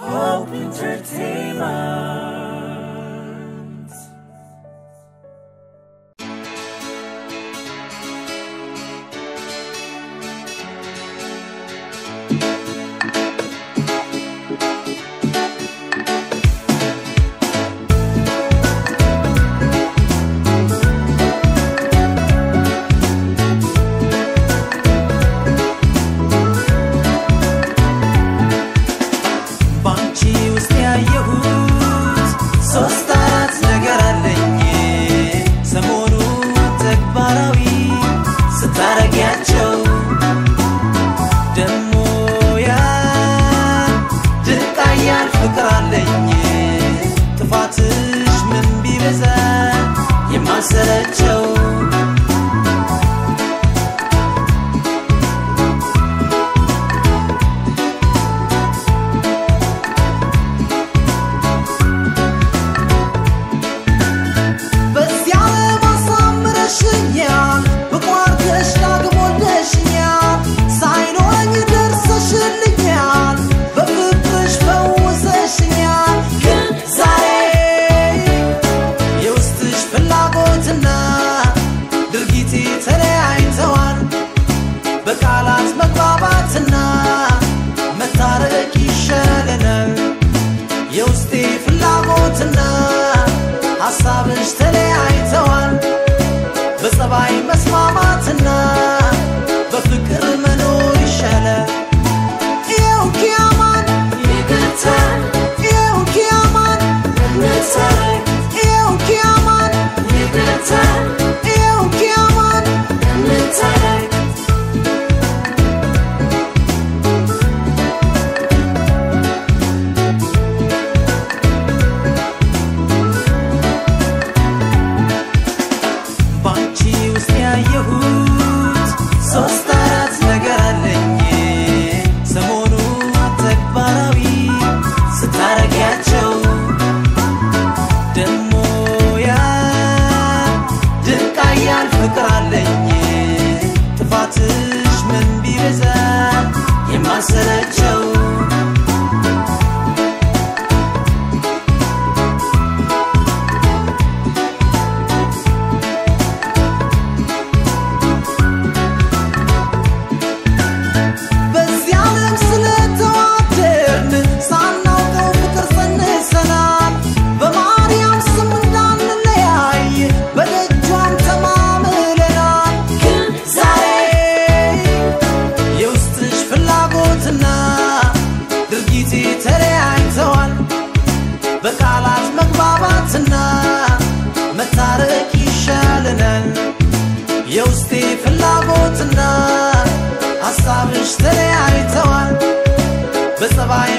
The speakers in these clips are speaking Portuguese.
Hope Entertainment.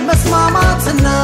Mas mama,